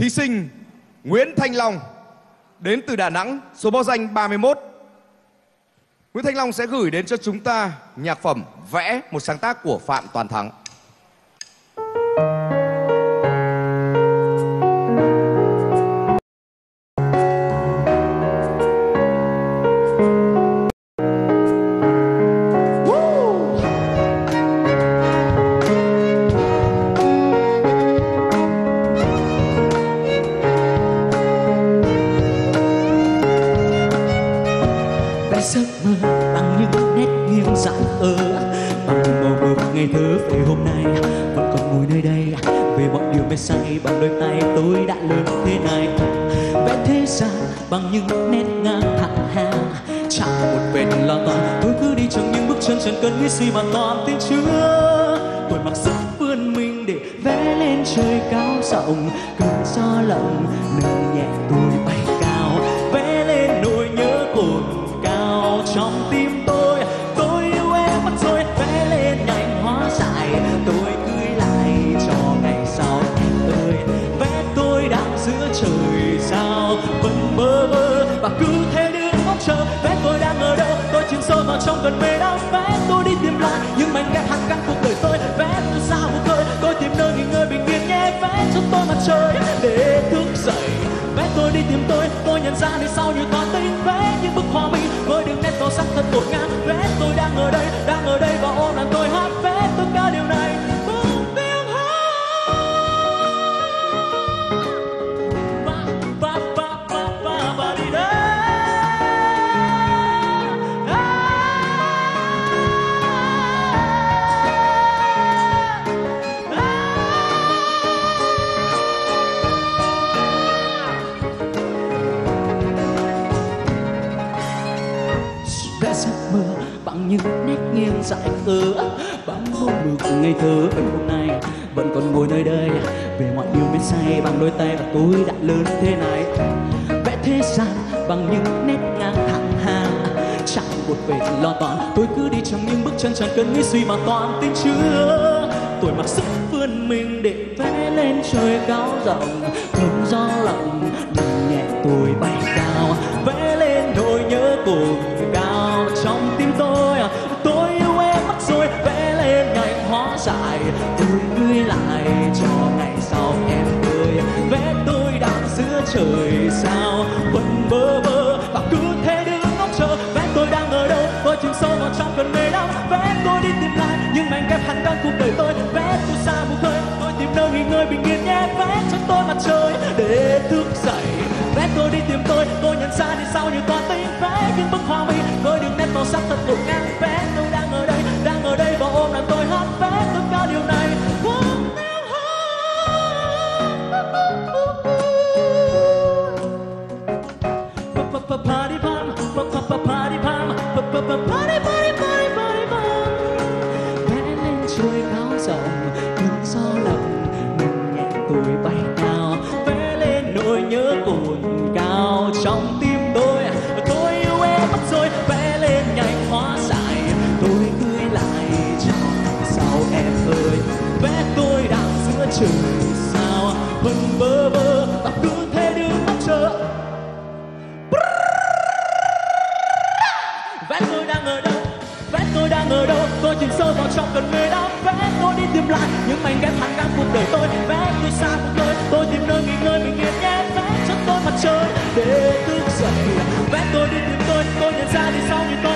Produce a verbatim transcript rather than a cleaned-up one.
Thí sinh Nguyễn Thanh Long đến từ Đà Nẵng, số báo danh ba mươi mốt. Nguyễn Thanh Long sẽ gửi đến cho chúng ta nhạc phẩm Vẽ, một sáng tác của Phạm Toàn Thắng. Giấc mơ bằng những nét nghiêng dại ơ, bằng những màu mực ngày thơ về hôm nay vẫn còn ngồi nơi đây về mọi điều mê say, bằng đôi tay tôi đã lớn thế này vẽ thế gian bằng những nét ngang thẳng hàng, chẳng một vệt lo toan tôi cứ đi trong những bước chân chẳng cần nghĩ suy mà toàn tiếng chưa tôi mặc sức vươn mình để vẽ lên trời cao rộng, cứ gió lộng nâng nhẹ tôi bay cao vẽ lên nỗi nhớ cồn trong tim tôi. Tôi yêu em và tôi vẽ lên nhành hóa dại, tôi cưới lại cho ngày sau em ơi, vẽ tôi đang giữa trời sao vẫn bơ vơ và cứ thế đứng mong chờ vẽ tôi đang ở đâu, tôi chìm sâu vào trong cơn mê đắm vẽ tôi đi tìm lại những mảnh ghép hạt cắt cuộc đời tôi, vẽ tôi sao một tôi tôi tìm nơi nghỉ ngơi bình yên nhé, vẽ cho tôi mặt trời để thức dậy, vẽ tôi đi tìm tôi tôi nhận ra đi sau nhiều toan tính, vẽ những bức hoa minh với đường nét màu sắc thật ngột ngang, vẽ tôi đang ở đây đang ở đây và ôm đàn tôi hát vẽ tất cả điều này cùng tiếng hát ba ba ba ba ba đi đây giấc mơ bằng những nét nghiêng dại khờ, bằng màu mực ngày thơ về hôm nay vẫn còn ngồi nơi đây về mọi điều mê say, bằng đôi tay và tôi đã lớn thế này vẽ thế gian bằng những nét ngang thẳng hàng, chẳng một vệt lo toan tôi cứ đi trong những bước chân chẳng cần nghĩ suy mà toàn tin chưa tôi mặc sức vươn mình để vẽ lên trời cao rộng, cơn gió lộng nâng nhẹ tôi bay cao vẽ lên nỗi nhớ cùng cao trong tim tôi, tôi yêu em mất rồi vẽ lên nhành hóa dại, tôi gửi lại cho ngày sau em ơi, vẽ tôi đang giữa trời sao vẫn bơ vơ và cứ thế đứng ngóng chờ vẽ tôi đang ở đâu, tôi chìm sâu vào trong cơn mê đắm vẽ tôi đi tìm lại những mảnh ghép hàn gắn cuộc đời tôi, vẽ tôi xa vùng khơi tôi tìm nơi nghỉ ngơi bình yên nhé, vẽ cho tôi mặt trời để thức dậy, vẽ tôi đi tìm tôi tôi nhận ra đi sau nhiều toan tính, vẽ những bức hoa minh với đường nét màu sắc thật ngột ngang, vẽ tôi đang ở đây đang ở đây và ôm đàn tôi hát vẽ tất cả điều này cùng tiếng hát party pam party pam party party party party pam vẽ lên trời cao rộng cơn gió lộng nâng nhẹ tôi bay cao vẽ lên nỗi nhớ cồn cao trong tim tôi, tôi yêu em mất rồi vẽ lên nhành hóa dại tôi tươi lại trong sau em ơi, vẽ tôi đang giữa trời sao vẫn bơ vơ và cứ thế đứng mong chờ vẽ tôi đang ở đâu vẽ tôi đang ở đâu tôi chìm sâu vào trong cơn mê đắm vẽ tôi đi tìm lại những mảnh ghép hàn gắn cuộc đời tôi, vẽ tôi xa cuộc đời tôi tìm nơi nghỉ ngơi bình yên nhé, vẽ cho tôi mặt trời để thức dậy, vẽ tôi đi tìm tôi tôi nhận ra đi sau những tôi